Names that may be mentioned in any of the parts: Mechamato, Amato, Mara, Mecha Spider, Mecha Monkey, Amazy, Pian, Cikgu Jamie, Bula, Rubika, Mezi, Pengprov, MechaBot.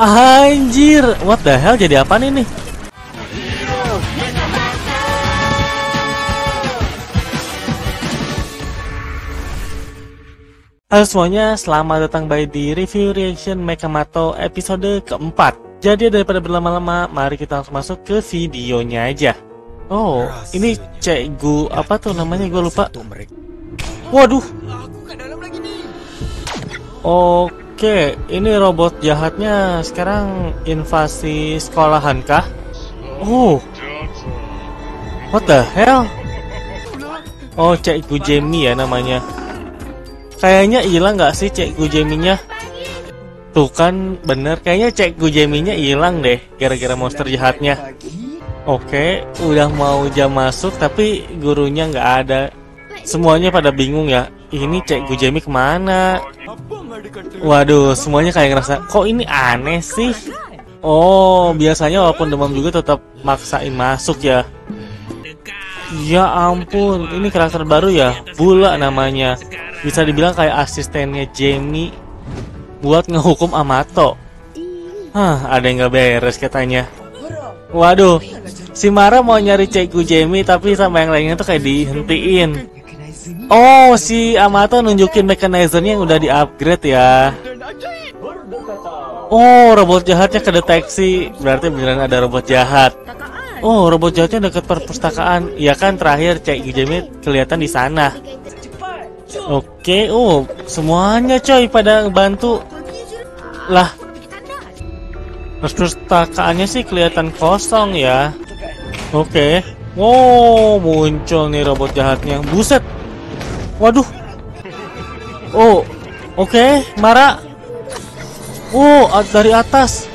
Anjir, what the hell, jadi apaan ini? Halo semuanya, selamat datang kembali di review reaction Mechamato episode keempat. Jadi daripada berlama-lama, mari kita langsung masuk ke videonya aja. Oh, ini Cikgu apa tuh namanya, gue lupa. Waduh. Oke, ini robot jahatnya sekarang invasi sekolahan kah? Oh, what the hell? Oh, Cikgu Jamie ya namanya. Kayaknya hilang nggak sih Cikgu Jamie-nya? Tuh kan bener, kayaknya Cikgu Jamie-nya hilang deh gara-gara monster jahatnya. Oke, udah mau jam masuk tapi gurunya nggak ada. Semuanya pada bingung ya, ini Cikgu Jamie kemana? Waduh, semuanya kayak ngerasa kok ini aneh sih. Oh, biasanya walaupun demam juga tetap maksain masuk ya. Ya ampun, ini karakter baru ya, Bula namanya. Bisa dibilang kayak asistennya Jamie buat ngehukum Amato. Hah, ada yang gak beres katanya. Waduh, si Mara mau nyari Cikgu Jamie tapi sama yang lainnya tuh kayak dihentiin. Oh, si Amato nunjukin mechanizer-nya yang udah di-upgrade ya. Oh, robot jahatnya kedeteksi. Berarti beneran ada robot jahat. Oh, robot jahatnya dekat perpustakaan. Ya kan, terakhir Cikgu Jamie kelihatan di sana. Oke, oh semuanya coy pada bantu lah. Perpustakaannya sih kelihatan kosong ya. Oke, wow muncul nih robot jahatnya. Buset, waduh. Oh, oke, Mara. Oh, dari atas.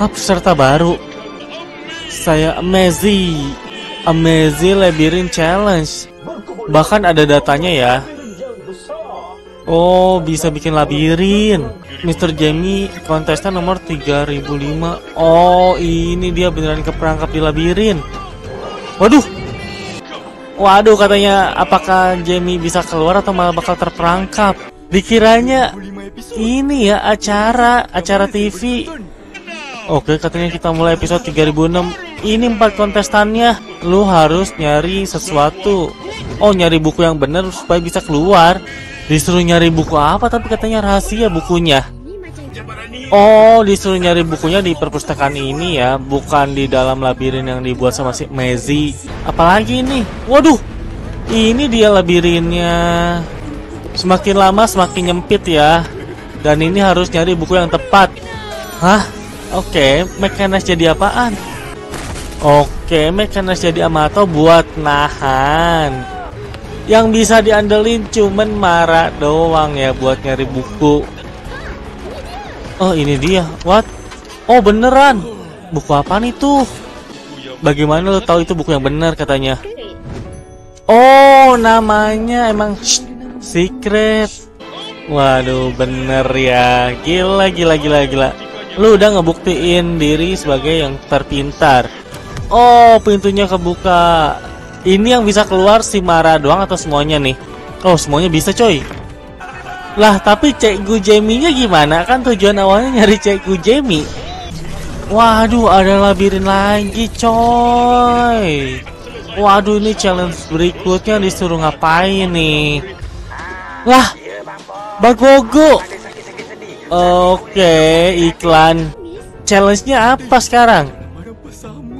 Ah, peserta baru. Saya Amazy. Amazy Labyrinth Challenge. Bahkan ada datanya ya. Oh, bisa bikin labirin. Mr. Jamie kontestan nomor 3005. Oh, ini dia beneran keperangkap di labirin. Waduh. Waduh, katanya apakah Jamie bisa keluar atau malah bakal terperangkap. Dikiranya ini ya acara TV. Oke, katanya kita mulai episode 3006. Ini 4 kontestannya. Lu harus nyari sesuatu. Oh, nyari buku yang bener supaya bisa keluar. Disuruh nyari buku apa tapi katanya rahasia bukunya. Oh, disuruh nyari bukunya di perpustakaan ini ya, bukan di dalam labirin yang dibuat sama si Mezi. Apalagi ini, waduh, ini dia labirinnya. Semakin lama semakin nyempit ya. Dan ini harus nyari buku yang tepat. Hah? Oke, mekanis jadi apaan? Oke, mekanis jadi Amato buat nahan. Yang bisa diandelin cuman Mara doang ya buat nyari buku. Oh, ini dia. What? Oh, beneran. Buku apaan itu? Bagaimana lo tahu itu buku yang bener katanya? Oh, namanya emang secret. Waduh, bener ya. Gila, gila, gila, gila. Lu udah ngebuktiin diri sebagai yang terpintar. Oh, pintunya kebuka. Ini yang bisa keluar si Mara doang atau semuanya nih? Oh, semuanya bisa coy. Lah, tapi Cikgu Jamie-nya gimana? Kan tujuan awalnya nyari Cikgu Jamie. Waduh, ada labirin lagi coy. Waduh, ini challenge berikutnya disuruh ngapain nih? Lah, Bagogo. Oke, iklan. Challenge-nya apa sekarang?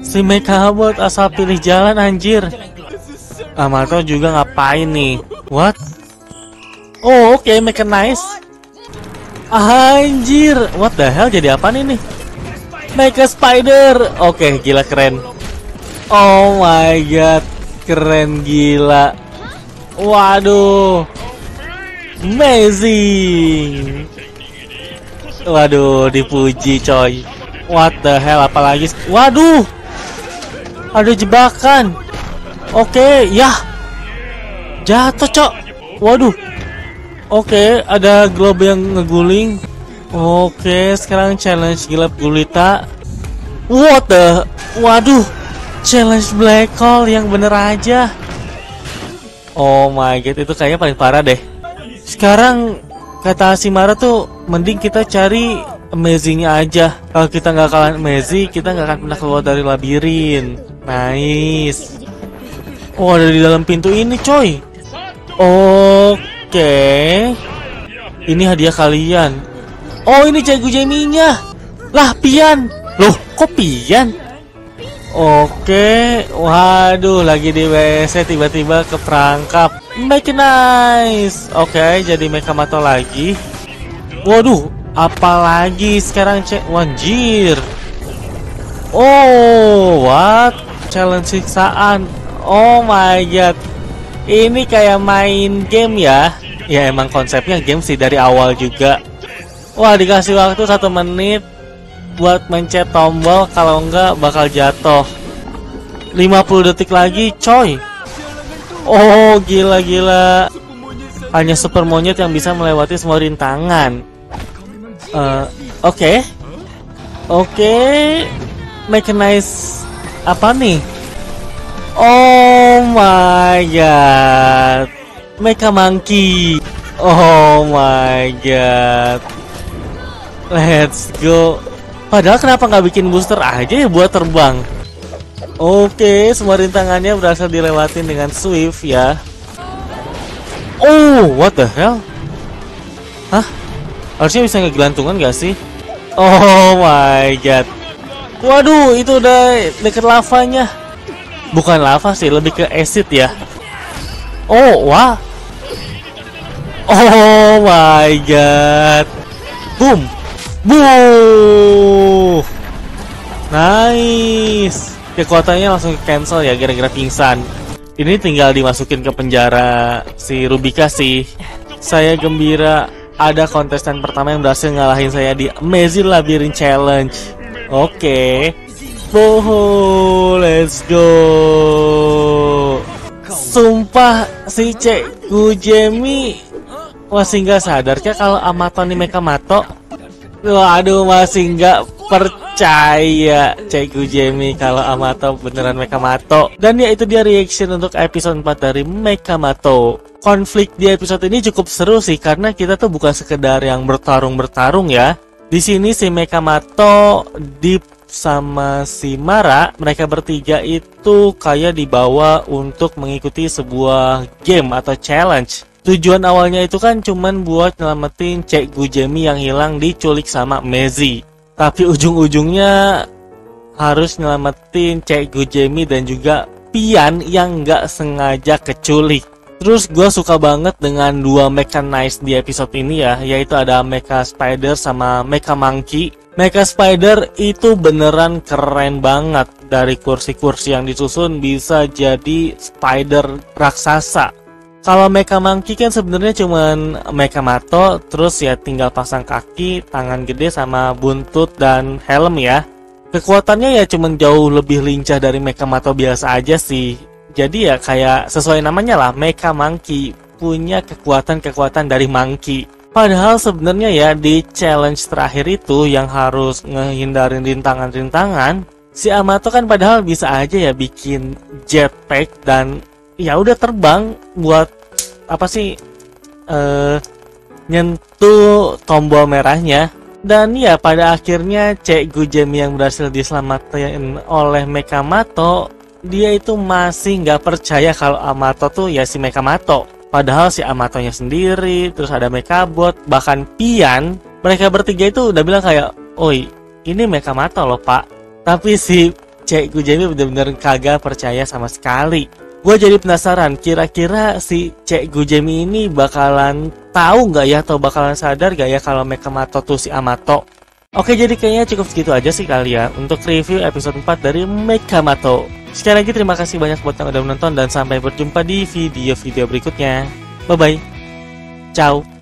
Si MechaBot asal pilih jalan anjir. Amato juga ngapain nih? What? Oh, oke, mechanize. Anjir, what the hell, jadi apaan ini? Mecha Spider. Oke, gila keren. Oh my god, keren gila. Waduh. Amazing. Waduh, dipuji coy. What the hell, apalagi. Waduh. Ada jebakan. Oke, yah. Jatuh, cok. Waduh. Oke, ada globe yang ngeguling. Oke, sekarang challenge gilap gulita. What the? Waduh. Challenge black hole yang bener aja. Oh my god, itu kayaknya paling parah deh. Sekarang kata si Mara tuh mending kita cari Amazy-nya aja. Kalau kita nggak kalahin Amazy, kita nggak akan pernah keluar dari labirin. Nice. Oh, ada di dalam pintu ini, coy. Oke. Ini hadiah kalian. Oh, ini Cikgu Jamie-nya. Lah, Pian. Loh, kok Pian? Oke. Waduh, lagi di WC tiba-tiba keperangkap. Make nice. Oke, jadi Mechamato lagi. Waduh, apalagi sekarang cek wanjir. Oh, what? Challenge siksaan. Oh my god. Ini kayak main game ya. Ya emang konsepnya game sih dari awal juga. Wah, dikasih waktu 1 menit buat mencet tombol, kalau enggak bakal jatuh. 50 detik lagi, coy. Oh, gila-gila. Hanya super monyet yang bisa melewati semua rintangan. Oke. Oke. Mechanize apa nih? Oh my god. Mecha Monkey. Oh my god. Let's go. Padahal kenapa nggak bikin booster aja ya buat terbang? Oke, semua rintangannya berhasil dilewatin dengan swift ya. Oh, what the hell? Hah? Harusnya bisa ngegelantungan gak sih? Oh my god. Waduh, itu udah deket lavanya. Bukan lava sih, lebih ke acid ya. Oh, wah. Oh my god. Boom. Buuuuh. Nice. Kekuatannya langsung ke cancel ya, gara-gara pingsan. Ini tinggal dimasukin ke penjara si Rubika sih. Saya gembira ada kontestan pertama yang berhasil ngalahin saya di Amazy Labirin Challenge. Oke. Boho, let's go. Sumpah si Cikgu Jamie masih nggak sadarkah kalau Amato nih Mechamato? Waduh, masih nggak percaya Cikgu Jamie kalau Amato beneran Mechamato. Dan ya itu dia reaction untuk episode 4 dari Mechamato. Konflik di episode ini cukup seru sih, karena kita tuh bukan sekedar yang bertarung ya. Di sini si Mechamato Deep sama si Mara, mereka bertiga itu kayak dibawa untuk mengikuti sebuah game atau challenge. Tujuan awalnya itu kan cuman buat nyelamatin Cikgu Jamie yang hilang diculik sama Mezi. Tapi ujung-ujungnya harus nyelamatin Cikgu Jamie dan juga Pian yang nggak sengaja keculik. Terus gue suka banget dengan 2 mechanize di episode ini ya, yaitu ada Mecha Spider sama Mecha Monkey. Mecha Spider itu beneran keren banget. Dari kursi-kursi yang disusun bisa jadi spider raksasa. Kalau Mecha Monkey kan sebenarnya cuman Mechamato, terus ya tinggal pasang kaki, tangan gede sama buntut dan helm ya. Kekuatannya ya cuman jauh lebih lincah dari Mechamato biasa aja sih. Jadi ya kayak sesuai namanya lah, Mecha Monkey punya kekuatan-kekuatan dari monkey. Padahal sebenarnya ya di challenge terakhir itu yang harus ngehindarin rintangan-rintangan, si Amato kan padahal bisa aja ya bikin jetpack dan ya udah terbang buat apa sih, nyentuh tombol merahnya. Dan ya pada akhirnya Cikgu Jamie yang berhasil diselamatkan oleh Mechamato, dia itu masih nggak percaya kalau Amato tuh ya si Mechamato. Padahal si Amatonya sendiri, terus ada MechaBot, bahkan Pian, mereka bertiga itu udah bilang kayak, "Oi, ini Mechamato loh pak." Tapi si Cikgu Jamie bener-bener kagak percaya sama sekali. Gue jadi penasaran, kira-kira si Cikgu Jamie ini bakalan tahu nggak ya, atau bakalan sadar nggak ya kalau Mechamato tuh si Amato. Oke, jadi kayaknya cukup segitu aja sih kali ya untuk review episode 4 dari Mechamato. Sekali lagi terima kasih banyak buat yang udah menonton, dan sampai berjumpa di video-video berikutnya. Bye-bye. Ciao.